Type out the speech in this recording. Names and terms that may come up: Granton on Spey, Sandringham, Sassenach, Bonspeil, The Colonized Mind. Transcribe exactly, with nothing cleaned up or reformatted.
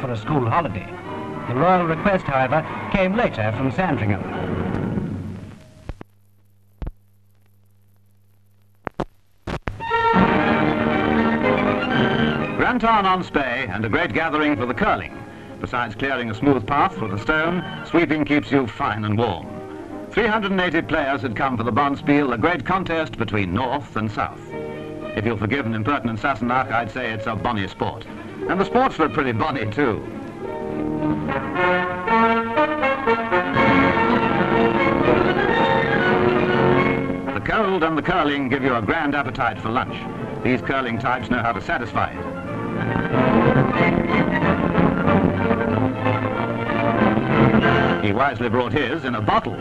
for a school holiday. The royal request, however, came later from Sandringham. Granton on Spey and a great gathering for the curling. Besides clearing a smooth path for the stone, sweeping keeps you fine and warm. three hundred and eighty players had come for the Bonspeil, a great contest between north and south. If you'll forgive an impertinent Sassenach, I'd say it's a bonny sport. And the sports were pretty bonny too. The cold and the curling give you a grand appetite for lunch. These curling types know how to satisfy it. He wisely brought his in a bottle.